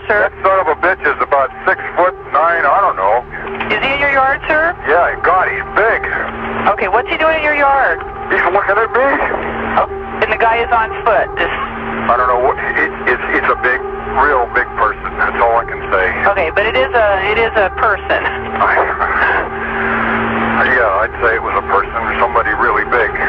now, sir? That son of a bitch is about 6'9", I don't know. Is he in your yard, sir? Yeah, God, he's big. Okay, what's he doing in your yard? He's looking at me. Oh, and the guy is on foot. Just... I don't know. It's a big, real big person. That's all I can say. Okay, but it is a person. Yeah, I'd say it was a person, somebody really big.